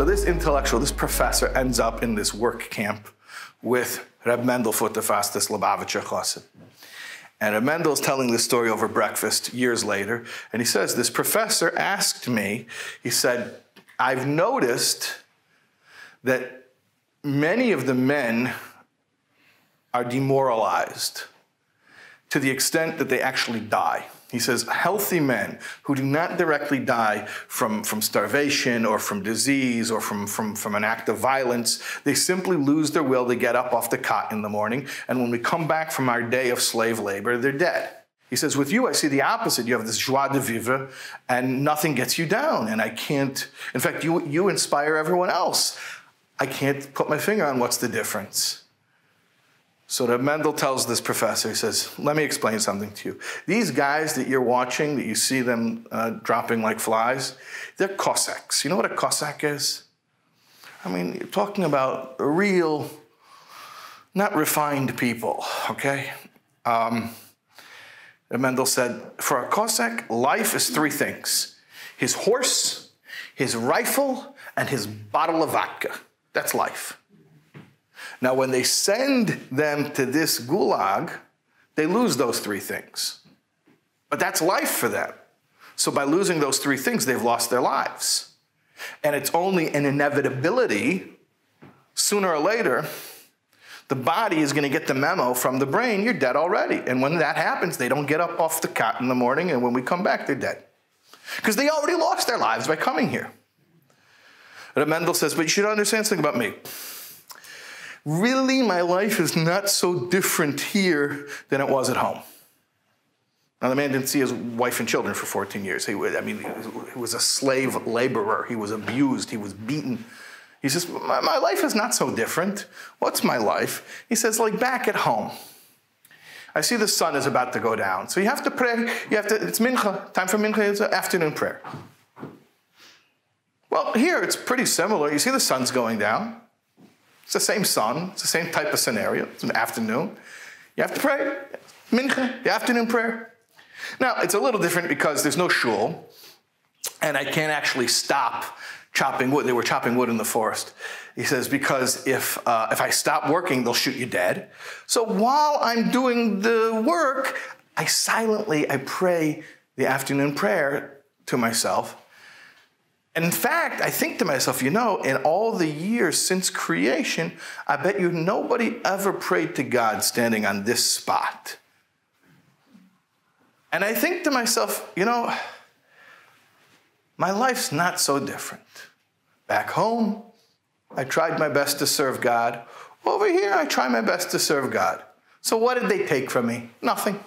So this intellectual, this professor, ends up in this work camp with Reb Mendel Futerfas, this Lubavitcher Chossid. And Reb Mendel is telling this story over breakfast years later, and he says, this professor asked me, he said, I've noticed that many of the men are demoralized to the extent that they actually die. He says, healthy men who do not directly die from starvation or from disease or from an act of violence, they simply lose their will to get up off the cot in the morning. And when we come back from our day of slave labor, they're dead. He says, with you, I see the opposite. You have this joie de vivre, and nothing gets you down. And I can't, in fact, you inspire everyone else. I can't put my finger on what's the difference. So Reb Mendel tells this professor, he says, let me explain something to you. These guys that you're watching, that you see them dropping like flies, they're Cossacks. You know what a Cossack is? I mean, you're talking about a real, not refined people, okay? Reb Mendel said, for a Cossack, life is three things. His horse, his rifle, and his bottle of vodka. That's life. Now, when they send them to this gulag, they lose those three things. But that's life for them. So by losing those three things, they've lost their lives. And it's only an inevitability. Sooner or later, the body is going to get the memo from the brain, you're dead already. And when that happens, they don't get up off the cot in the morning. And when we come back, they're dead. Because they already lost their lives by coming here. Reb Mendel says, but you should understand something about me. Really, my life is not so different here than it was at home. Now, the man didn't see his wife and children for 14 years. He was a slave laborer. He was abused. He was beaten. He says, my life is not so different. What's my life? He says, like back at home. I see the sun is about to go down. So you have to pray. It's mincha. Time for mincha. It's afternoon prayer. Well, here it's pretty similar. You see the sun's going down. It's the same sun, it's the same type of scenario, it's an afternoon. You have to pray, mincha, the afternoon prayer. Now, it's a little different because there's no shul, and I can't actually stop chopping wood. They were chopping wood in the forest. He says, because if I stop working, they'll shoot you dead. So while I'm doing the work, I silently pray the afternoon prayer to myself. In fact, I think to myself, you know, in all the years since creation, I bet you nobody ever prayed to God standing on this spot. And I think to myself, you know, my life's not so different. Back home, I tried my best to serve God. Over here, I try my best to serve God. So what did they take from me? Nothing.